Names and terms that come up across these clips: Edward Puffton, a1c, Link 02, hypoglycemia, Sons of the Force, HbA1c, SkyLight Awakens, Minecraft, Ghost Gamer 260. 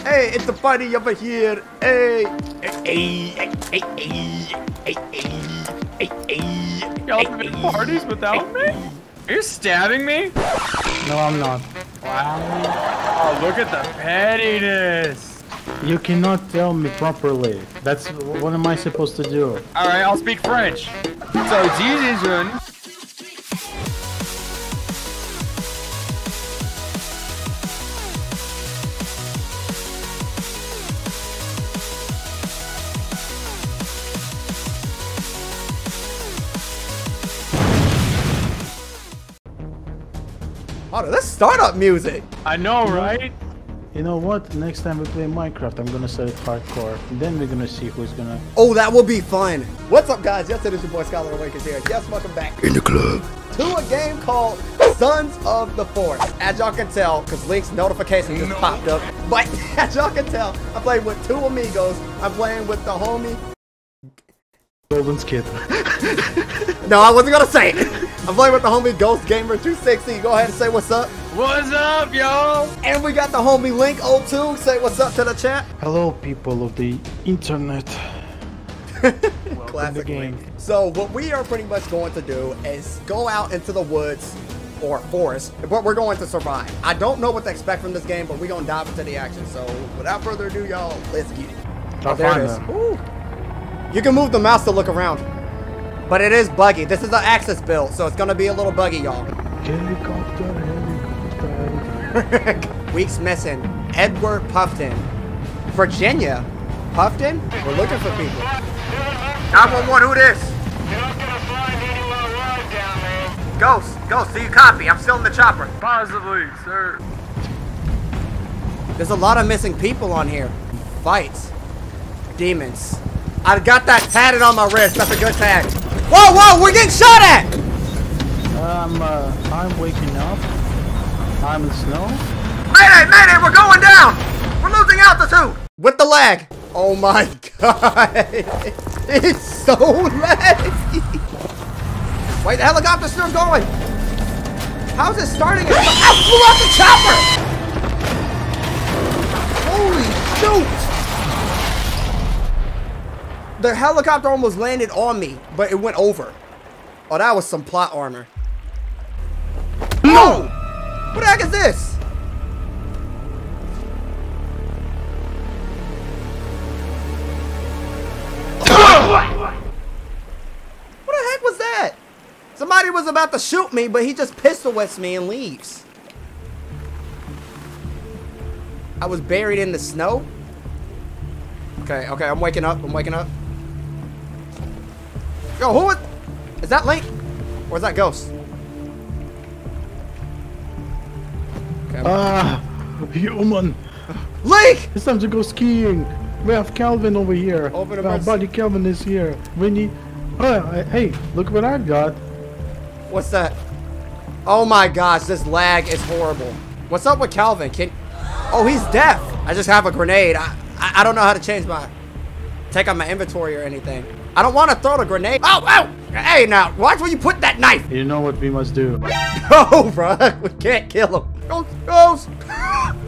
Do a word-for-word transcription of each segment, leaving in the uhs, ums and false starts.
Hey, it's the buddy over here. Hey, hey, hey, hey, hey, hey, hey, hey. Y'all have been parties without me? Are you stabbing me? No, I'm not. Wow. Oh, look at the pettiness. You cannot tell me properly. That's what am I supposed to do? All right, I'll speak French. So, this is one. Oh, that's startup music! I know, right? You know what? Next time we play Minecraft, I'm gonna set it hardcore. And then we're gonna see who's gonna... Oh, that will be fun! What's up, guys? Yes, it is your boy, SkyLight Awakens here. Yes, welcome back in the club to a game called Sons of the Force. As y'all can tell, because Link's notification just no. popped up. But as y'all can tell, I'm playing with two amigos. I'm playing with the homie... Golden's kid. No, I wasn't gonna say it! I'm playing with the homie Ghost Gamer two sixty. Go ahead and say what's up. What's up, y'all? And we got the homie Link oh two. Say what's up to the chat. Hello, people of the internet. Classic Link. So what we are pretty much going to do is go out into the woods or forest, but we're going to survive. I don't know what to expect from this game, but we're gonna dive into the action. So without further ado, y'all, let's get it. Oh, there it is. Ooh. You can move the mouse to look around. But it is buggy. This is an Axis build, so it's gonna be a little buggy, y'all. Helicopter, helicopter. Weeks missing. Edward Puffton. Virginia? Puffton? We're looking for people. nine one one, who this? You're not gonna find anyone right down there. Ghost, Ghost, do you copy? I'm still in the chopper. Possibly, sir. There's a lot of missing people on here. Fights. Demons. I got that tatted on my wrist. That's a good tag. Whoa, whoa, we're getting shot at! Um, uh, I'm waking up. I'm in snow. Mayday, mayday, we're going down! We're losing altitude! With the lag. Oh my god. It's so laggy. Wait, the helicopter's still going. How's it starting? I blew out the chopper! Holy shoot! The helicopter almost landed on me, but it went over. Oh, that was some plot armor. No! What the heck is this? What the heck was that? Somebody was about to shoot me, but he just pistol whips me and leaves. I was buried in the snow? Okay, okay, I'm waking up, I'm waking up. Yo, who is... Is that Link? Or is that Ghost? Ah, okay, uh, human. Link! It's time to go skiing. We have Calvin over here. Over Our rest. buddy Calvin is here. We need... Uh, hey, look what I've got. What's that? Oh my gosh, this lag is horrible. What's up with Calvin? Can... Oh, he's deaf. I just have a grenade. I, I, I don't know how to change my... Take out my inventory or anything. I don't want to throw the grenade. Oh, oh! Hey, now, watch where you put that knife! You know what we must do. Oh, bro, we can't kill him. Ghost, Ghost!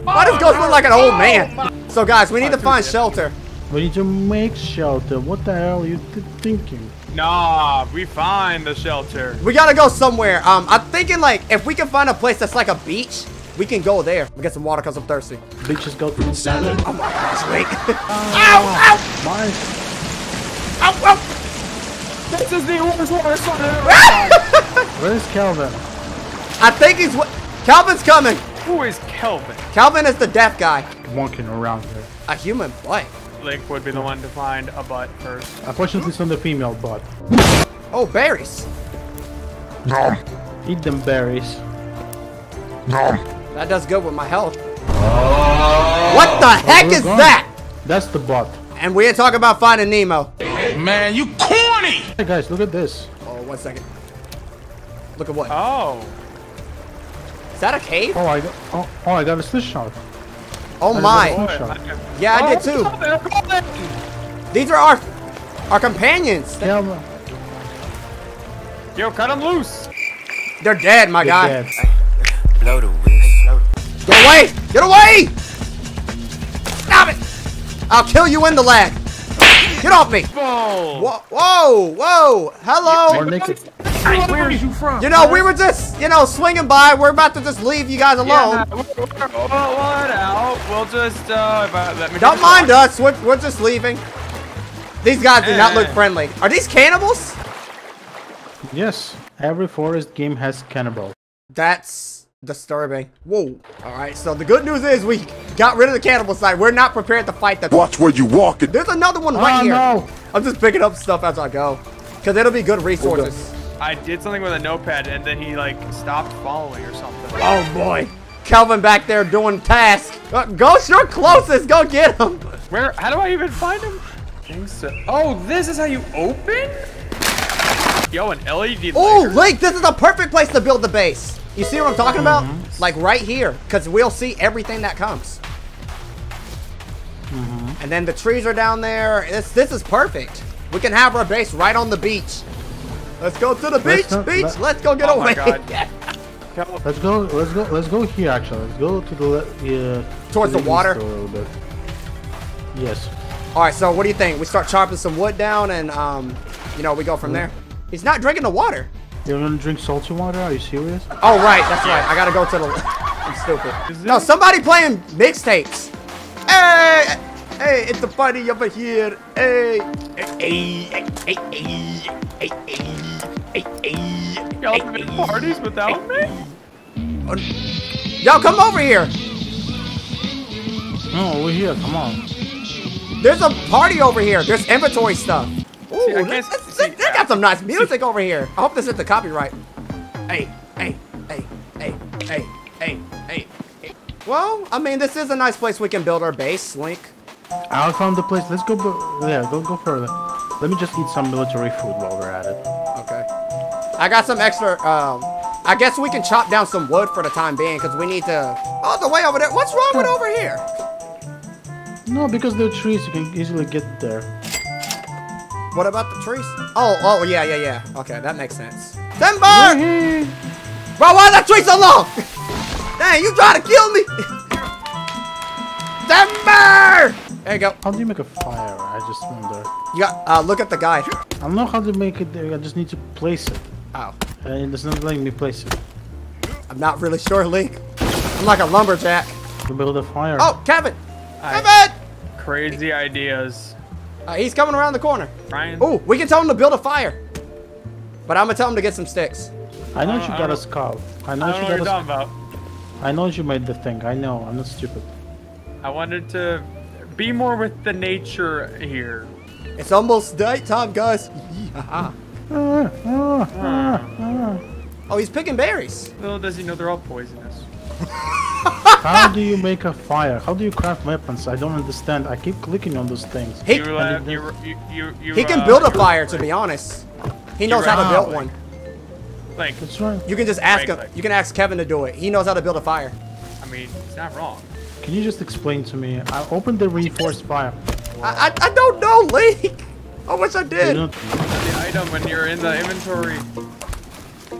Why does Ghost look like an old man? So, guys, we need to find shelter. We need to make shelter. What the hell are you th thinking? Nah, we find the shelter. We gotta go somewhere. Um, I'm thinking, like, if we can find a place that's like a beach, we can go there. We get some water because I'm thirsty. Beaches go through salad. Oh, my gosh, Link. Ow, ow! My... Ow, ow! This is the worst one I've ever. Where's Calvin? I think he's... Calvin's coming! Who is Calvin? Calvin is the deaf guy. Walking around here. A human butt. Link would be the one to find a butt first. Unfortunately, it's not the female butt. Oh, berries. Nom. Eat them berries. Nom. That does good with my health. Oh. What the oh, heck is gone. that? That's the butt. And we ain't talking about Finding Nemo. Man, you corny! Hey guys, look at this. Oh, one second. Look at what? Oh. Is that a cave? Oh, I got, oh, oh, I got a slingshot. Oh I my. I yeah, oh, I did too. Something. These are our our companions. Yeah, yo, cut them loose. They're dead, my guy. Blow the wind. Get away! Get away! I'll kill you in the leg. Get off me! Whoa! Whoa! Whoa! Hello! Where are you from? You know, we were just, you know, swinging by. We're about to just leave you guys alone. Yeah, we're, we're, we're, we'll, we'll just, uh... If I, let me Don't mind talk. us. We're, we're just leaving. These guys do not look friendly. Are these cannibals? Yes. Every forest game has cannibals. That's disturbing. Whoa. Alright, so the good news is we got rid of the cannibal side. We're not prepared to fight that. Watch where you walking. There's another one right oh, here. No. I'm just picking up stuff as I go. Because it'll be good resources. I did something with a notepad and then he like stopped following or something. Oh boy. Kelvin back there doing tasks. Uh, go, you're closest. Go get him. Where? How do I even find him? I think so. Oh, this is how you open? Yo, an L E D. Oh, Link, this is a perfect place to build the base. You see what I'm talking about? Mm-hmm. Like right here, because we'll see everything that comes. Mm-hmm. And then the trees are down there. This, this is perfect. We can have our base right on the beach. Let's go to the beach, not, beach. Let, let's go get oh away. My God. Yeah. Let's go. Let's go. Let's go here. Actually, let's go to the uh, towards to the, the water. A little bit. Yes. All right. So, what do you think? We start chopping some wood down, and um, you know, we go from there. He's not drinking the water. You're gonna drink salty water? Are you serious? Oh right, that's yeah. right. I gotta go to the. I'm stupid. No, somebody playing mixtapes. Hey, hey, it's the party over here. Hey, hey, hey, hey, hey, hey, hey, hey. Y'all have been parties without me? Y'all come over here. No, we're here. Come on. There's a party over here. There's inventory stuff. Ooh, see, I guess, that's, that's, see, they got some nice music see. over here. I hope this isn't the copyright. Hey, hey, hey, hey, hey, hey, hey, hey. Well, I mean, this is a nice place we can build our base, Link. I found the place. Let's go. Yeah, go go further. Let me just eat some military food while we're at it. Okay. I got some extra. Um, I guess we can chop down some wood for the time being because we need to. Oh, the way over there. What's wrong with over here? No, because there are trees. You can easily get there. What about the trees? Oh, oh, yeah, yeah, yeah. Okay, that makes sense. Timber! Bro, why is that tree so long? Dang, you trying to kill me? Timber! There you go. How do you make a fire? I just wonder. You got, uh, look at the guy. I don't know how to make it there. I just need to place it. Oh. And it's not letting me place it. I'm not really sure, Link. I'm like a lumberjack. To build a fire. Oh, Kevin! I... Kevin! Crazy ideas. Uh, he's coming around the corner. Brian. Oh, we can tell him to build a fire. But I'm gonna tell him to get some sticks. I know uh, you got a scout. I know, I know you what got you're a talking about. I know you made the thing. I know. I'm not stupid. I wanted to be more with the nature here. It's almost nighttime, guys. Yeah. Oh, he's picking berries. Little does he know they're all poisonous. How do you make a fire? How do you craft weapons? I don't understand. I keep clicking on those things. He, you, uh, you, you, you, you, he can uh, build a fire, to be honest. He knows how to build one. Like, that's right. You can just ask him. You can ask Kevin to do it. He knows how to build a fire. I mean, it's not wrong. Can you just explain to me? I opened the reinforced fire. Wow. I, I I don't know, Link. I wish I did. The item when you're in the inventory.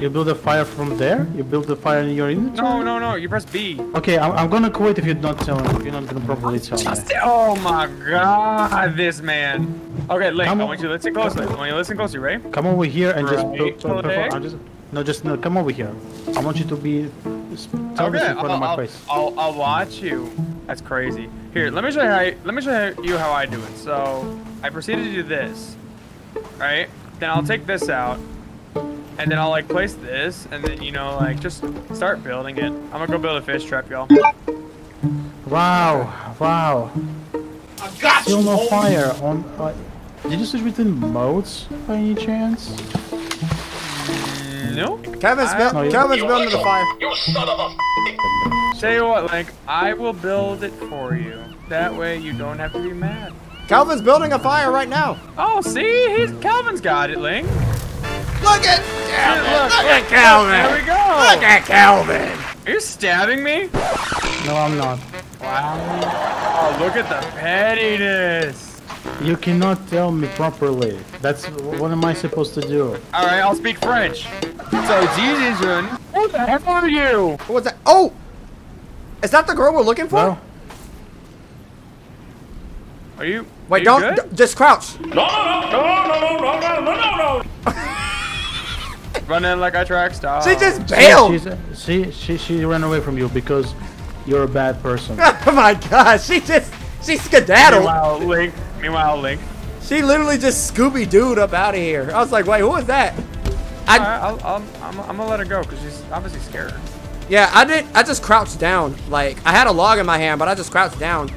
You build a fire from there? You build the fire in your inventory? No, no, no. You press B. Okay, I'm, I'm gonna quit if you're not telling me. If you're not gonna properly tell me. Oh my God, this man. Okay, Link, come I want you to listen closely. I want you to listen closely, right? Come over here and right. just build. I'm just, no, just no, come over here. I want you to be. Just tell okay, me in front I'll, of my I'll, face. I'll, I'll watch you. That's crazy. Here, let me show you. How I, let me show you how I do it. So, I proceeded to do this, right? Then I'll take this out. And then I'll like place this, and then you know like just start building it. I'm gonna go build a fish trap, y'all. Wow, wow. I got Still you. no fire on. Uh, did you switch between modes by any chance? No. Kevin's, I, no, Kevin's building the fire. You son of a. Tell you what, Link, I will build it for you. That way you don't have to be mad. Calvin's building a fire right now. Oh, see, he's Calvin's got it, Link. Look at Calvin! Look, look at Calvin! There we go! Look at Calvin! Are you stabbing me? No, I'm not. Wow. Oh, look at the pettiness! You cannot tell me properly. That's... what am I supposed to do? Alright, I'll speak French. So, Jesus, who the heck are you? What was that? Oh! Is that the girl we're looking for? No. Are you? Wait, are you don't. Just crouch. No, no, no, no, no, no, no, no, no. Running like I track style. She just bailed. She, she, she, she ran away from you because you're a bad person. Oh my God, she just, she skedaddled. Meanwhile, Link. Meanwhile, Link. She literally just Scooby Dooed up out of here. I was like, wait, who was that? I, right, I'll, I'll, I'm, I'm gonna let her go because she's obviously scared. Yeah, I did. I just crouched down. Like I had a log in my hand, but I just crouched down.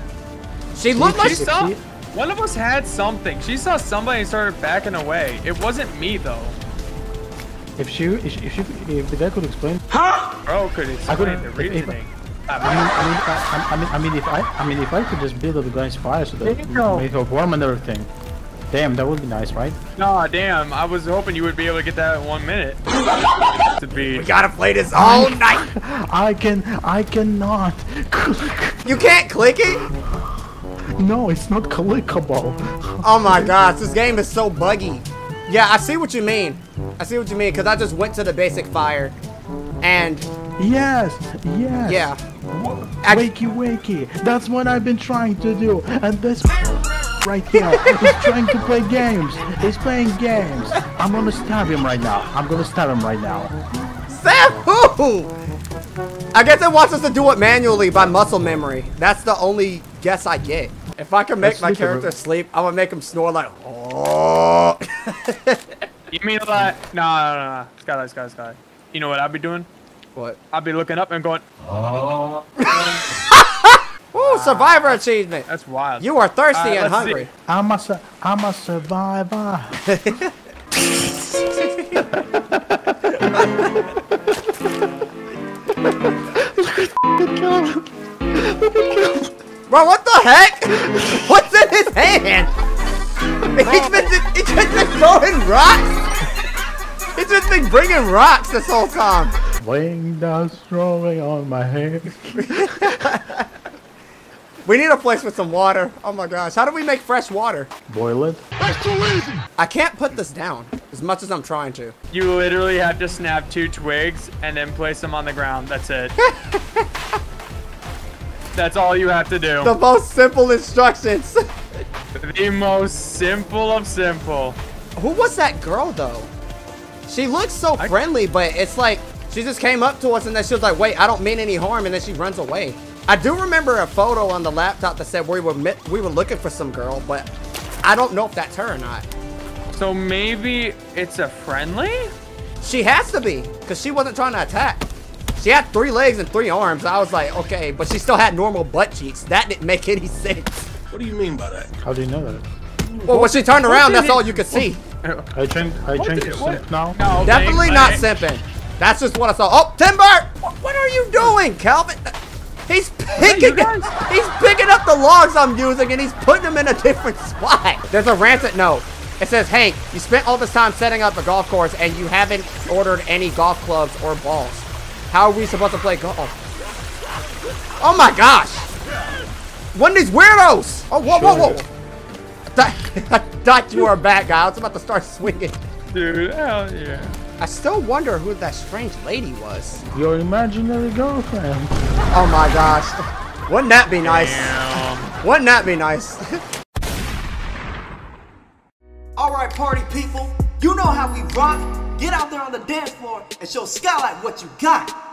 She looked like she saw. One of us had something. She saw somebody and started backing away. It wasn't me though. If she, if she, if, she, if that could explain. Huh? Bro, could explain I couldn't, the reasoning. I mean, I mean, I mean, if I, I mean, if I could just build up the guy's fire so that make it warm and everything. Damn, that would be nice, right? Nah, damn. I was hoping you would be able to get that in one minute. To be. We gotta play this all night. I can, I cannot. You can't click it? No, it's not clickable. Oh my gosh, this game is so buggy. Yeah, I see what you mean. I see what you mean, because I just went to the basic fire. And... Yes, yes. Yeah. Wakey, wakey. That's what I've been trying to do. And this... right here. He's trying to play games. He's playing games. I'm gonna stab him right now. I'm gonna stab him right now. Stab who? I guess it wants us to do it manually by muscle memory. That's the only guess I get. If I can make Let's my sleep character sleep, I'm gonna make him snore like oh. You mean like no no no no skylight skylight skylight. You know what I'd be doing? What? I'd be looking up and going oh. Ooh, survivor achievement. That's wild. You are thirsty uh, and hungry. See. I'm a, su I'm a survivor. Look at Caleb. Look at Caleb. Bro, what the heck? What's in his hand? He's been, he's just been throwing rocks. He's just been bringing rocks this whole time. Weighing down, throwing on my head. We need a place with some water. Oh my gosh. How do we make fresh water? Boil it. That's too easy. I can't put this down as much as I'm trying to. You literally have to snap two twigs and then place them on the ground. That's it. That's all you have to do. The most simple instructions. The most simple of simple. Who was that girl though? She looks so I... friendly, but it's like she just came up to us and then she was like, wait, I don't mean any harm. And then she runs away. I do remember a photo on the laptop that said we were we were looking for some girl, but I don't know if that's her or not. So maybe it's a friendly? She has to be, because she wasn't trying to attack. She had three legs and three arms. I was like, okay, but she still had normal butt cheeks. That didn't make any sense. What do you mean by that? How do you know that? Well, when she turned around, that's all you could see. I changed I changed to simp now. No, definitely not simping. That's just what I saw. Oh, Timber! What are you doing, Calvin? He's picking, hey, he's picking up the logs I'm using and he's putting them in a different spot. There's a rancid note. It says, Hank, you spent all this time setting up a golf course and you haven't ordered any golf clubs or balls. How are we supposed to play golf? Oh my gosh. One of these weirdos. Oh, whoa, whoa, whoa. I thought, I thought you were a bad guy. I was about to start swinging. Dude, hell yeah. I still wonder who that strange lady was. Your imaginary girlfriend. Oh my gosh. Wouldn't that be nice? Damn. Wouldn't that be nice? Alright, party people. You know how we rock. Get out there on the dance floor and show Skylight what you got.